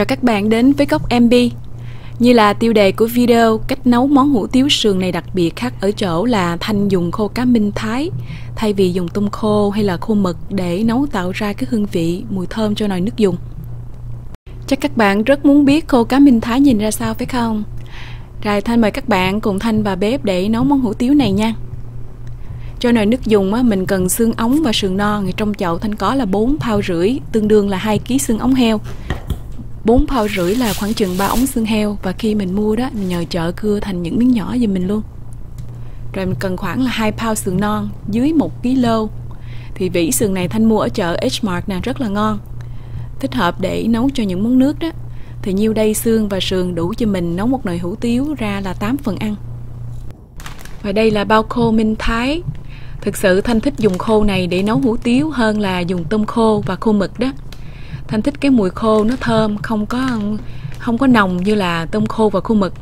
Chào các bạn đến với Góc MB. Như là tiêu đề của video, cách nấu món hủ tiếu sườn này đặc biệt khác ở chỗ là Thanh dùng khô cá Minh Thái thay vì dùng tôm khô hay là khô mực để nấu tạo ra cái hương vị, mùi thơm cho nồi nước dùng. Chắc các bạn rất muốn biết khô cá Minh Thái nhìn ra sao phải không? Rồi Thanh mời các bạn cùng Thanh vào bếp để nấu món hủ tiếu này nha. Cho nồi nước dùng á, mình cần xương ống và sườn non. Trong chậu Thanh có là 4,5 pound, tương đương là 2 kg xương ống heo. 4,5 pound là khoảng chừng 3 ống xương heo. Và khi mình mua đó, mình nhờ chợ cưa thành những miếng nhỏ giùm mình luôn. Rồi mình cần khoảng là 2 pound sườn non, dưới 1 kg. Thì vỉ sườn này Thanh mua ở chợ H-Mart nè, rất là ngon, thích hợp để nấu cho những món nước đó. Thì nhiêu đây xương và sườn đủ cho mình nấu một nồi hủ tiếu ra là 8 phần ăn. Và đây là bao khô Minh Thái. Thực sự Thanh thích dùng khô này để nấu hủ tiếu hơn là dùng tôm khô và khô mực đó. Thanh thích cái mùi khô nó thơm, không có nồng như là tôm khô và khô mực.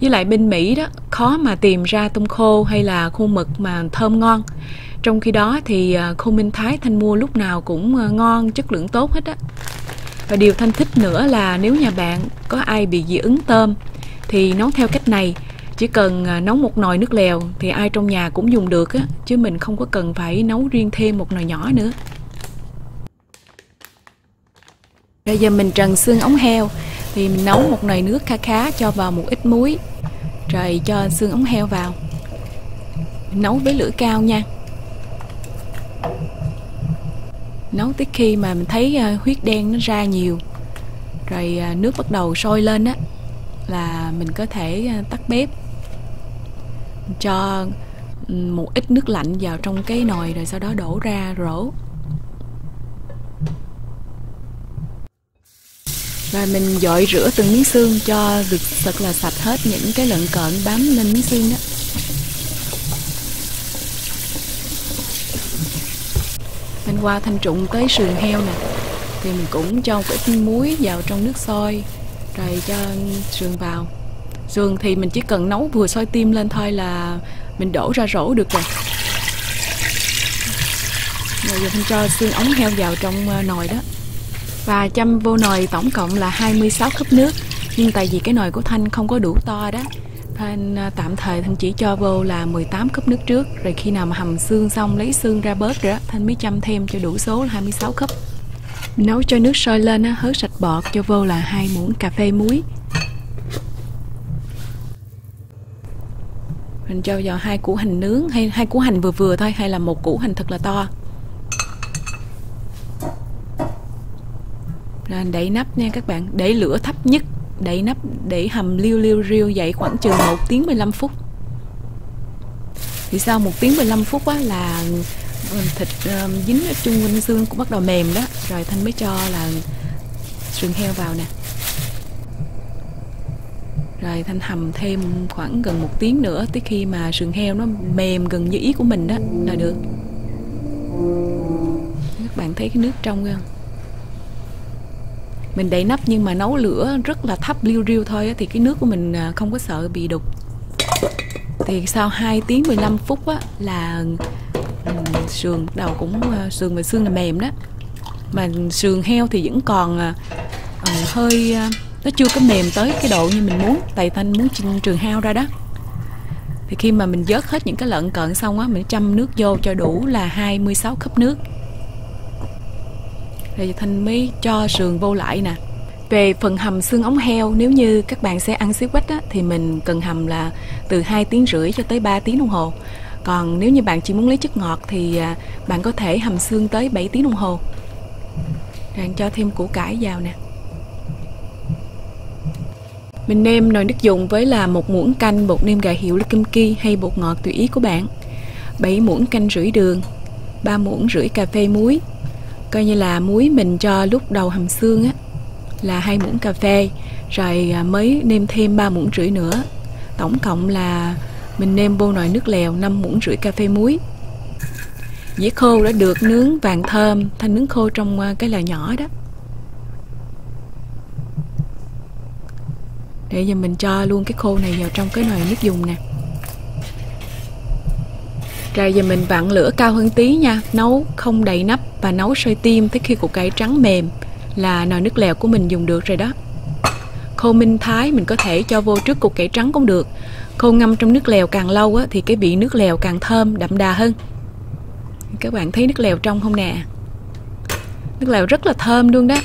Với lại bên Mỹ đó, khó mà tìm ra tôm khô hay là khô mực mà thơm ngon. Trong khi đó thì khô Minh Thái Thanh mua lúc nào cũng ngon, chất lượng tốt hết á. Và điều Thanh thích nữa là nếu nhà bạn có ai bị dị ứng tôm thì nấu theo cách này. Chỉ cần nấu một nồi nước lèo thì ai trong nhà cũng dùng được á, chứ mình không có cần phải nấu riêng thêm một nồi nhỏ nữa. Bây giờ mình trần xương ống heo. Thì mình nấu một nồi nước kha khá, cho vào một ít muối, rồi cho xương ống heo vào. Mình nấu với lửa cao nha. Nấu tới khi mà mình thấy huyết đen nó ra nhiều, rồi nước bắt đầu sôi lên á, là mình có thể tắt bếp. Mình cho một ít nước lạnh vào trong cái nồi, rồi sau đó đổ ra rổ. Rồi mình dội rửa từng miếng xương cho được thật là sạch hết những cái lợn cợn bám lên miếng xương đó. Mình qua Thanh trụng tới sườn heo nè. Thì mình cũng cho một ít muối vào trong nước sôi, rồi cho sườn vào. Sườn thì mình chỉ cần nấu vừa sôi tim lên thôi là mình đổ ra rổ được rồi. Rồi giờ Thanh cho xương ống heo vào trong nồi đó. Và châm vô nồi tổng cộng là 26 cốc nước. Nhưng tại vì cái nồi của Thanh không có đủ to đó, Thanh tạm thời Thanh chỉ cho vô là 18 cốc nước trước. Rồi khi nào mà hầm xương xong, lấy xương ra bớt rồi đó, Thanh mới châm thêm cho đủ số là 26 cốc. Nấu cho nước sôi lên, hớt sạch bọt, cho vô là 2 muỗng cà phê muối. Mình cho vào 2 củ hành nướng, hay 2 củ hành vừa vừa thôi, hay là 1 củ hành thật là to. Rồi đậy nắp nha các bạn, để lửa thấp nhất, đậy nắp để hầm liu vậy khoảng chừng 1 tiếng 15 phút. Thì sau 1 tiếng 15 phút á là thịt dính ở chung quanh xương cũng bắt đầu mềm đó, rồi Thanh mới cho là sườn heo vào nè. Rồi Thanh hầm thêm khoảng gần 1 tiếng nữa, tới khi mà sườn heo nó mềm gần như ý của mình đó là được. Các bạn thấy cái nước trong không? Mình đậy nắp nhưng mà nấu lửa rất là thấp liu thôi, thì cái nước của mình không có sợ bị đục. Thì sau 2 tiếng 15 phút á, là sườn đầu cũng sườn và xương là mềm đó. Mà sườn heo thì vẫn còn hơi, nó chưa có mềm tới cái độ như mình muốn, tại Thanh muốn chưng sườn heo ra đó. Thì khi mà mình vớt hết những cái lợn cợn xong á, mình châm nước vô cho đủ là 26 cốc nước. Rồi Thanh mới cho sườn vô lại nè. Về phần hầm xương ống heo, nếu như các bạn sẽ ăn xí quách á, thì mình cần hầm là từ 2,5 tiếng cho tới 3 tiếng đồng hồ. Còn nếu như bạn chỉ muốn lấy chất ngọt thì bạn có thể hầm xương tới 7 tiếng đồng hồ. Rồi cho thêm củ cải vào nè. Mình nêm nồi nước dùng với là 1 muỗng canh bột nêm gà hiệu là Kim Kỳ hay bột ngọt tùy ý của bạn, 7 muỗng canh rưỡi đường, 3 muỗng rưỡi cà phê muối. Coi như là muối mình cho lúc đầu hầm xương á, là 2 muỗng cà phê, rồi mới nêm thêm 3 muỗng rưỡi nữa. Tổng cộng là mình nêm vô nồi nước lèo 5 muỗng rưỡi cà phê muối. Dĩa khô đã được nướng vàng thơm, Thanh nướng khô trong cái lò nhỏ đó. Để giờ mình cho luôn cái khô này vào trong cái nồi nước dùng nè. Rồi giờ mình vặn lửa cao hơn tí nha, nấu không đậy nắp và nấu sôi tim tới khi củ cải trắng mềm. là nồi nước lèo của mình dùng được rồi đó. Khô Minh Thái mình có thể cho vô trước cục cải trắng cũng được. Khô ngâm trong nước lèo càng lâu á, thì cái vị nước lèo càng thơm, đậm đà hơn. Các bạn thấy nước lèo trong không nè? Nước lèo rất là thơm luôn đó.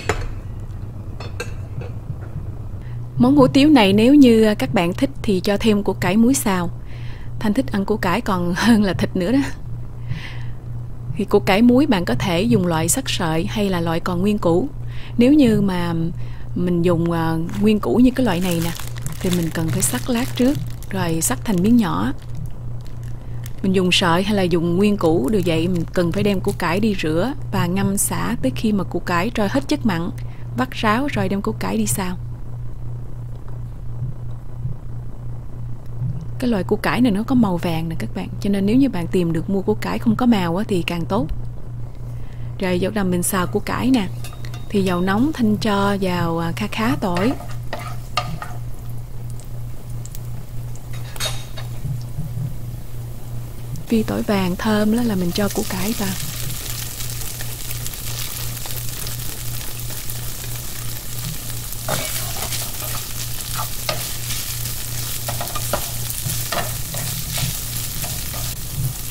Món hủ tiếu này nếu như các bạn thích thì cho thêm củ cải muối xào. Thanh thích ăn củ cải còn hơn là thịt nữa đó. Thì củ cải muối bạn có thể dùng loại sắc sợi hay là loại còn nguyên củ. Nếu như mà mình dùng nguyên củ như cái loại này nè thì mình cần phải sắc lát trước, rồi sắc thành miếng nhỏ. Mình dùng sợi hay là dùng nguyên củ đều vậy, mình cần phải đem củ cải đi rửa và ngâm xả tới khi mà củ cải trôi hết chất mặn, vắt ráo rồi đem củ cải đi xào. Cái loại củ cải này nó có màu vàng nè các bạn, cho nên nếu như bạn tìm được mua củ cải không có màu á, thì càng tốt. Rồi dầu đầm mình xào củ cải nè, thì dầu nóng Thanh cho vào khá tỏi. Vì tỏi vàng thơm đó là mình cho củ cải vào.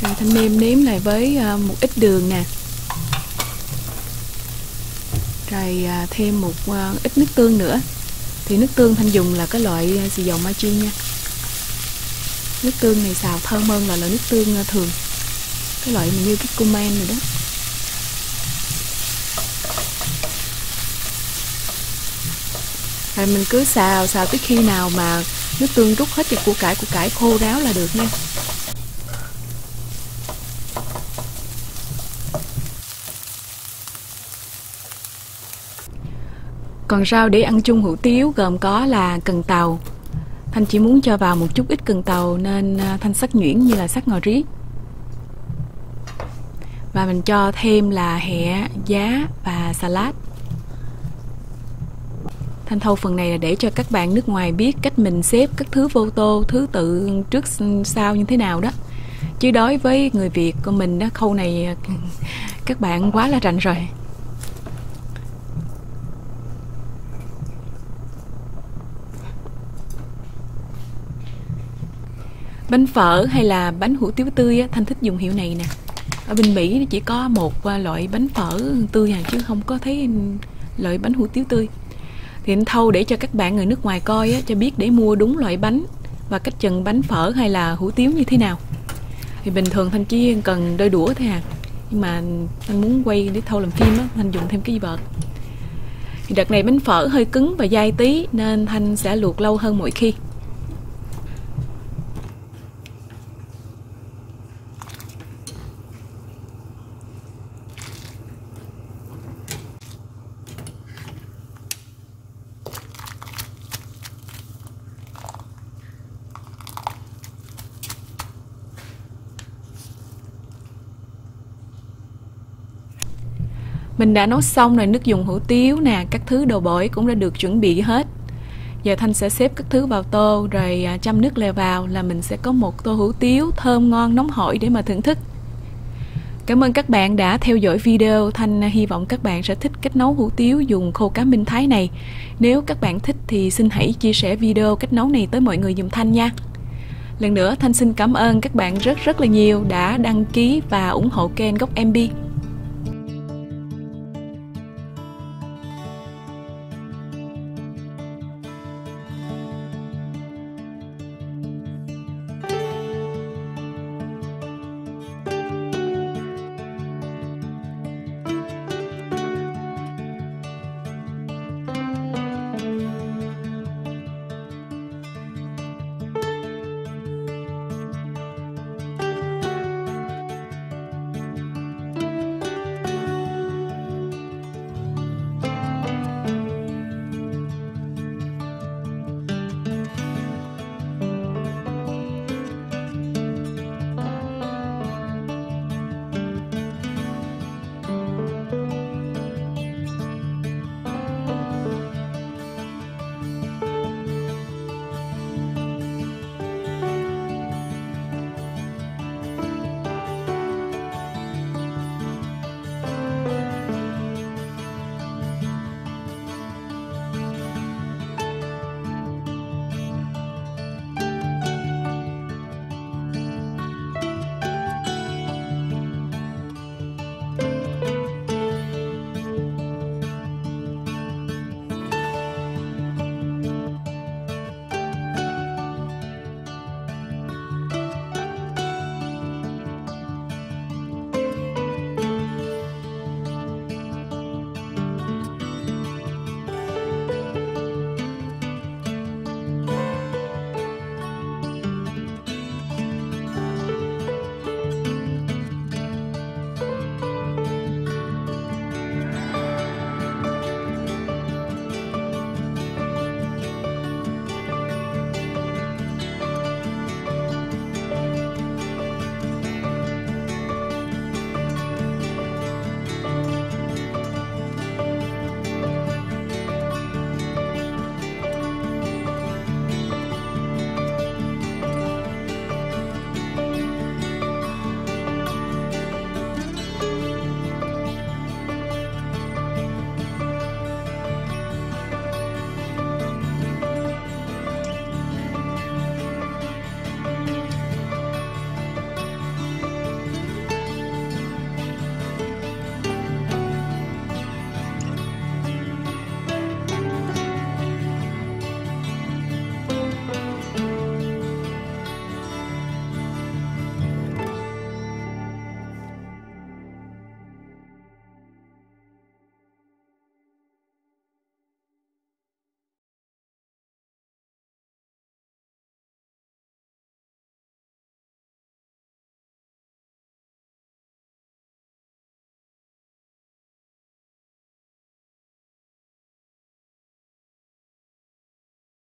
Rồi Thanh nêm nếm lại với một ít đường nè. Rồi thêm một ít nước tương nữa. Thì nước tương Thanh dùng là cái loại xì dầu Mai Chi nha. Nước tương này xào thơm hơn là loại nước tương thường, cái loại mình như cái cumin rồi đó. Rồi mình cứ xào tới khi nào mà nước tương rút hết cho củ cải khô ráo là được nha. Còn rau để ăn chung hủ tiếu gồm có là cần tàu. Thanh chỉ muốn cho vào một chút ít cần tàu nên Thanh sắc nhuyễn như là sắc ngò rí. Và mình cho thêm là hẹ, giá và salad. Thanh thâu phần này là để cho các bạn nước ngoài biết cách mình xếp các thứ vô tô, thứ tự trước sau như thế nào đó. Chứ đối với người Việt của mình đó, khâu này các bạn quá là rành rồi. Bánh phở hay là bánh hủ tiếu tươi á, Thanh thích dùng hiệu này nè. Ở bên Mỹ nó chỉ có một loại bánh phở tươi à, chứ không có thấy loại bánh hủ tiếu tươi. Thì anh thâu để cho các bạn người nước ngoài coi á, cho biết để mua đúng loại bánh và cách chừng bánh phở hay là hủ tiếu như thế nào. Thì bình thường Thanh chỉ cần đôi đũa thôi à. Nhưng mà Thanh muốn quay để thâu làm phim á, Thanh dùng thêm cái vợt. Thì đợt này bánh phở hơi cứng và dai tí nên Thanh sẽ luộc lâu hơn mỗi khi. Mình đã nấu xong rồi, nước dùng hủ tiếu nè, các thứ đồ bổi cũng đã được chuẩn bị hết. Giờ Thanh sẽ xếp các thứ vào tô rồi chăm nước lèo vào là mình sẽ có một tô hủ tiếu thơm ngon nóng hổi để mà thưởng thức. Cảm ơn các bạn đã theo dõi video. Thanh hy vọng các bạn sẽ thích cách nấu hủ tiếu dùng khô cá Minh Thái này. Nếu các bạn thích thì xin hãy chia sẻ video cách nấu này tới mọi người giùm Thanh nha. Lần nữa Thanh xin cảm ơn các bạn rất là nhiều đã đăng ký và ủng hộ kênh Góc MB.